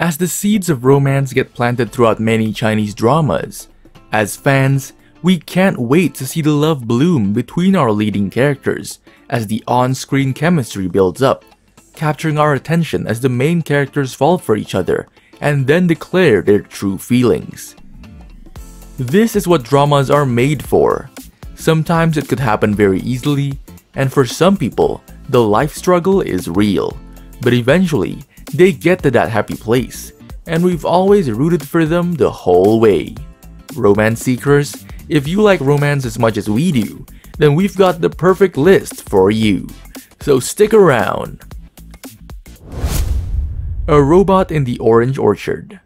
as the seeds of romance get planted throughout many Chinese dramas. As fans, we can't wait to see the love bloom between our leading characters as the on-screen chemistry builds up, capturing our attention as the main characters fall for each other and then declare their true feelings. This is what dramas are made for. Sometimes it could happen very easily, and for some people, the life struggle is real. But eventually, they get to that happy place, and we've always rooted for them the whole way. Romance seekers, if you like romance as much as we do, then we've got the perfect list for you. So stick around! A Robot in the Orange Orchard.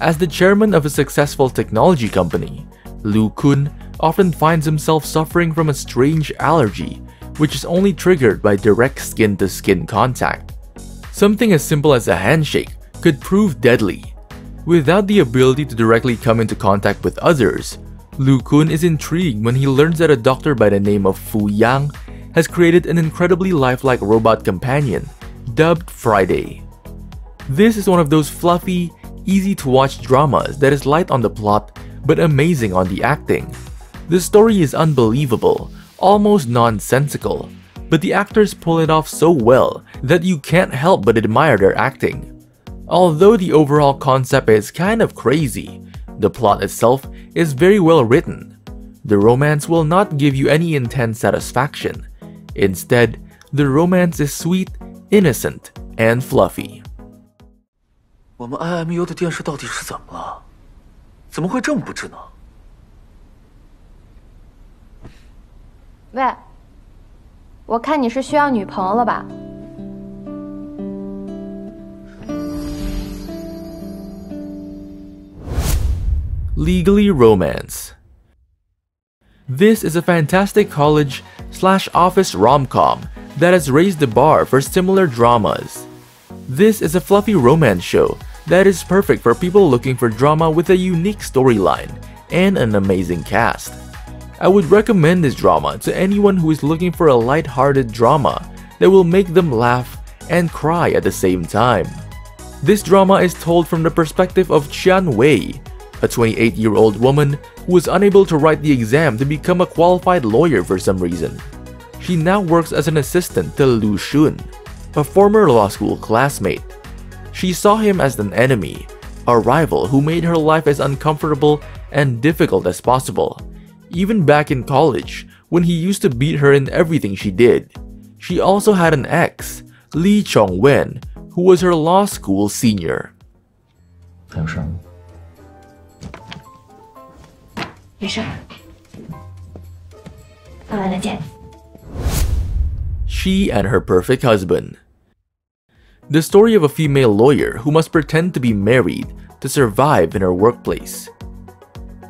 As the chairman of a successful technology company, Liu Kun often finds himself suffering from a strange allergy which is only triggered by direct skin-to-skin contact. Something as simple as a handshake could prove deadly. Without the ability to directly come into contact with others, Liu Kun is intrigued when he learns that a doctor by the name of Fu Yang has created an incredibly lifelike robot companion dubbed Friday. This is one of those fluffy, easy-to-watch dramas that is light on the plot but amazing on the acting. The story is unbelievable, almost nonsensical, but the actors pull it off so well that you can't help but admire their acting. Although the overall concept is kind of crazy, the plot itself is very well written. The romance will not give you any intense satisfaction. Instead, the romance is sweet, innocent, and fluffy. 我们 IMU 的电视到底是怎么了？怎么会这么不智能？喂，我看你是需要女朋友了吧？Legally Romance. This is a fantastic college/office rom-com that has raised the bar for similar dramas. This is a fluffy romance show that is perfect for people looking for drama with a unique storyline and an amazing cast. I would recommend this drama to anyone who is looking for a light-hearted drama that will make them laugh and cry at the same time. This drama is told from the perspective of Qian Wei, a 28-year-old woman who was unable to write the exam to become a qualified lawyer for some reason. She now works as an assistant to Lu Xun, a former law school classmate. She saw him as an enemy, a rival who made her life as uncomfortable and difficult as possible. Even back in college, when he used to beat her in everything she did. She also had an ex, Li Chongwen, who was her law school senior. 没事。慢慢来见。She and her perfect husband. The story of a female lawyer who must pretend to be married to survive in her workplace.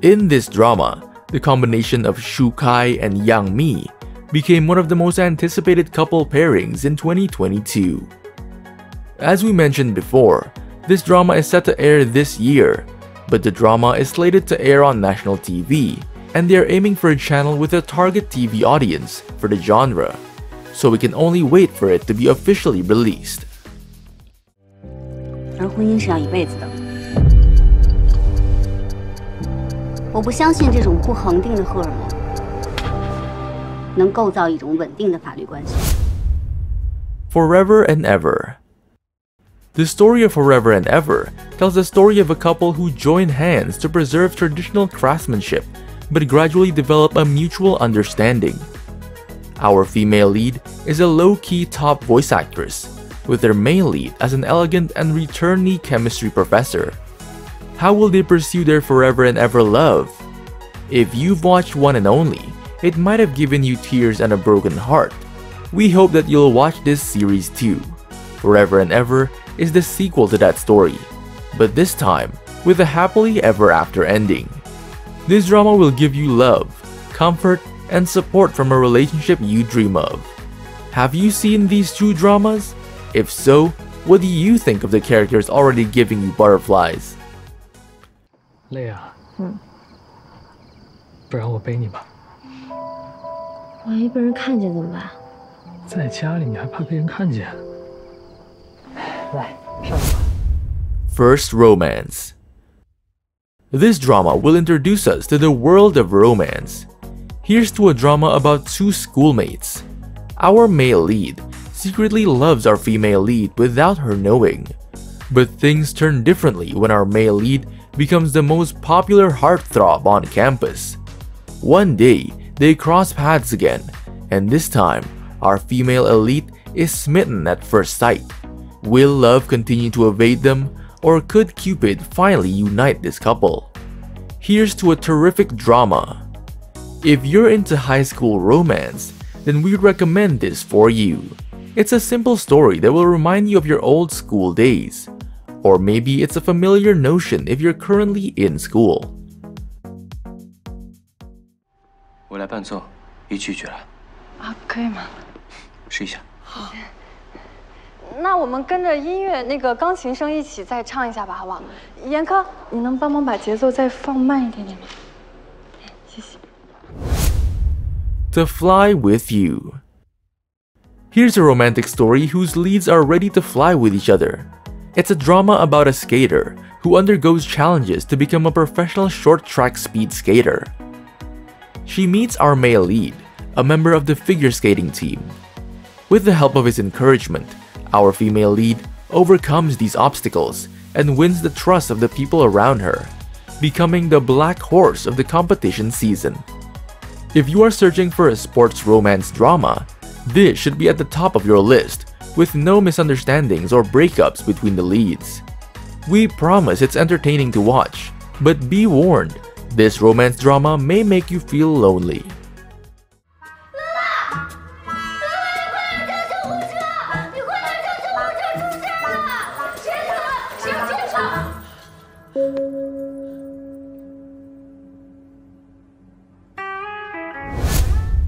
In this drama, the combination of Xu Kai and Yang Mi became one of the most anticipated couple pairings in 2022. As we mentioned before, this drama is set to air this year, but the drama is slated to air on national TV, and they are aiming for a channel with a target TV audience for the genre, so we can only wait for it to be officially released. 而婚姻是要一辈子的。我不相信这种不恒定的荷尔蒙能构造一种稳定的法律关系。Forever and Ever. The story of Forever and Ever tells the story of a couple who join hands to preserve traditional craftsmanship, but gradually develop a mutual understanding. Our female lead is a low-key top voice actress, with their main lead as an elegant and returnee chemistry professor. How will they pursue their forever and ever love? If you've watched One and Only, it might have given you tears and a broken heart. We hope that you'll watch this series too. Forever and Ever is the sequel to that story, but this time with a happily ever after ending. This drama will give you love, comfort, and support from a relationship you dream of. Have you seen these two dramas? If so, what do you think of the characters already giving you butterflies? Leia, 不然我背你吧。万一被人看见怎么办？在家里你还怕被人看见？来，上吧。First Romance. This drama will introduce us to the world of romance. Here's to a drama about two schoolmates. Our male lead secretly loves our female lead without her knowing. But things turn differently when our male lead becomes the most popular heartthrob on campus. One day, they cross paths again, and this time, our female elite is smitten at first sight. Will love continue to evade them, or could Cupid finally unite this couple? Here's to a terrific drama. If you're into high school romance, then we recommend this for you. It's a simple story that will remind you of your old school days. Or maybe it's a familiar notion if you're currently in school. 我来伴奏，一拒绝了。啊，可以吗？试一下。好。那我们跟着音乐那个钢琴声一起再唱一下吧，好不好？严科，你能帮忙把节奏再放慢一点点吗？谢谢。To Fly With You. Here's a romantic story whose leads are ready to fly with each other. It's a drama about a skater who undergoes challenges to become a professional short track speed skater. She meets our male lead, a member of the figure skating team. With the help of his encouragement, our female lead overcomes these obstacles and wins the trust of the people around her, becoming the black horse of the competition season. If you are searching for a sports romance drama, this should be at the top of your list, with no misunderstandings or breakups between the leads. We promise it's entertaining to watch, but be warned, this romance drama may make you feel lonely.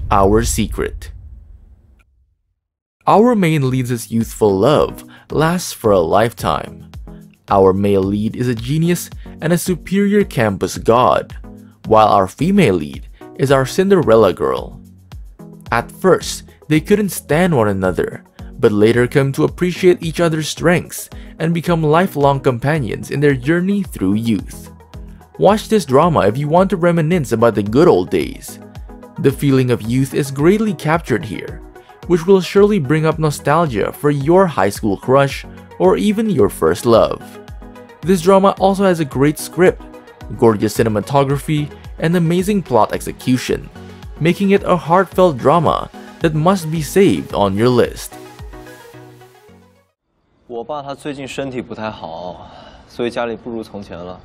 Our Secret. Our main lead's youthful love lasts for a lifetime. Our male lead is a genius and a superior campus god, while our female lead is our Cinderella girl. At first, they couldn't stand one another, but later come to appreciate each other's strengths and become lifelong companions in their journey through youth. Watch this drama if you want to reminisce about the good old days. The feeling of youth is greatly captured here, which will surely bring up nostalgia for your high school crush or even your first love. This drama also has a great script, gorgeous cinematography, and amazing plot execution, making it a heartfelt drama that must be saved on your list. 我爸他最近身体不太好，所以家里不如从前了。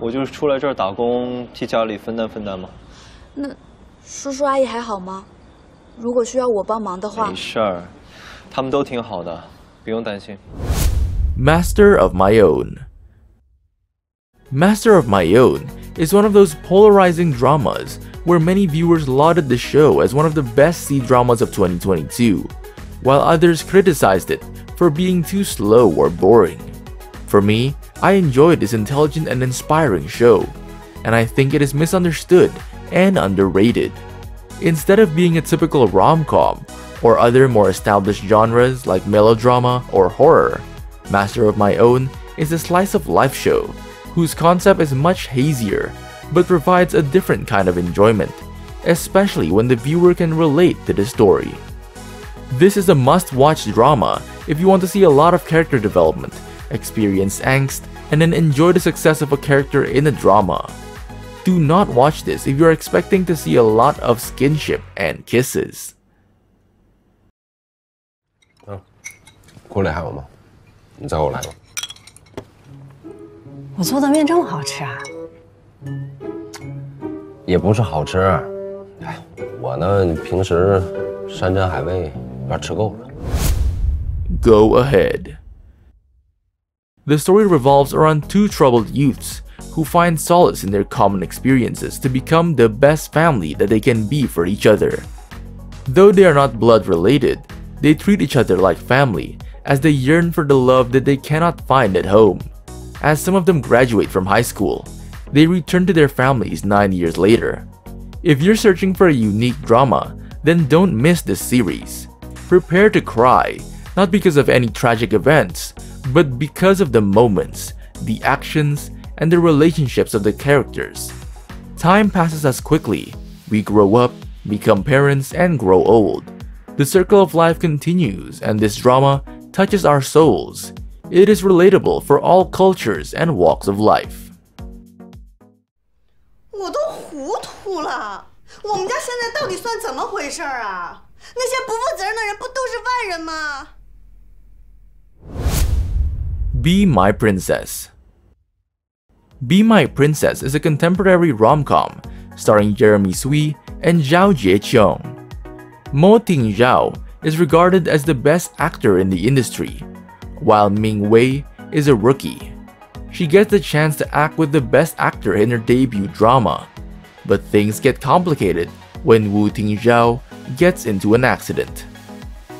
我就是出来这儿打工，替家里分担分担嘛。那叔叔阿姨还好吗？ 如果需要我帮忙的话，没事儿，他们都挺好的，不用担心。Master of My Own. Master of My Own is one of those polarizing dramas where many viewers lauded the show as one of the best C dramas of 2022, while others criticized it for being too slow or boring. For me, I enjoyed this intelligent and inspiring show, and I think it is misunderstood and underrated. Instead of being a typical rom-com or other more established genres like melodrama or horror, Master of My Own is a slice-of-life show whose concept is much hazier but provides a different kind of enjoyment, especially when the viewer can relate to the story. This is a must-watch drama if you want to see a lot of character development, experience angst, and then enjoy the success of a character in a drama. Do not watch this if you're expecting to see a lot of skinship and kisses. 啊，锅里还有吗？你再给我来吧。我做的面这么好吃啊？也不是好吃，哎，我呢平时山珍海味有点吃够了。Go ahead. The story revolves around two troubled youths who find solace in their common experiences to become the best family that they can be for each other. Though they are not blood related, they treat each other like family as they yearn for the love that they cannot find at home. As some of them graduate from high school, they return to their families 9 years later. If you're searching for a unique drama, then don't miss this series. Prepare to cry, not because of any tragic events, but because of the moments, the actions, and the relationships of the characters. Time passes us quickly. We grow up, become parents, and grow old. The circle of life continues, and this drama touches our souls. It is relatable for all cultures and walks of life. Be My Princess. Be My Princess is a contemporary rom-com starring Jeremy Sui and Zhao Jieqiong. Mo Tingzhao is regarded as the best actor in the industry, while Ming Wei is a rookie. She gets the chance to act with the best actor in her debut drama, but things get complicated when Wu Tingzhao gets into an accident.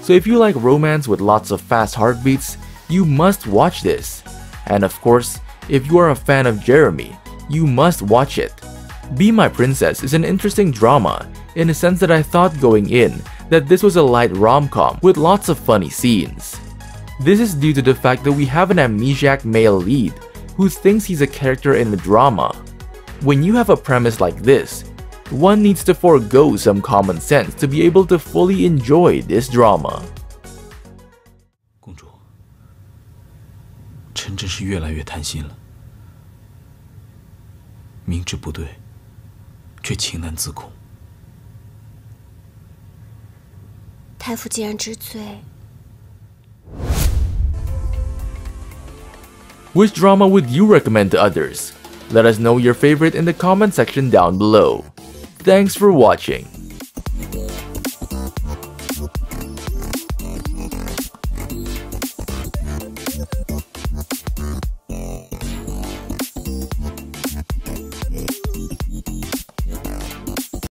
So if you like romance with lots of fast heartbeats, you must watch this. And of course, if you are a fan of Jeremy, you must watch it. Be My Princess is an interesting drama in a sense that I thought going in that this was a light rom-com with lots of funny scenes. This is due to the fact that we have an amnesiac male lead who thinks he's a character in the drama. When you have a premise like this, one needs to forego some common sense to be able to fully enjoy this drama. Which drama would you recommend to others? Let us know your favorite in the comment section down below. Thanks for watching.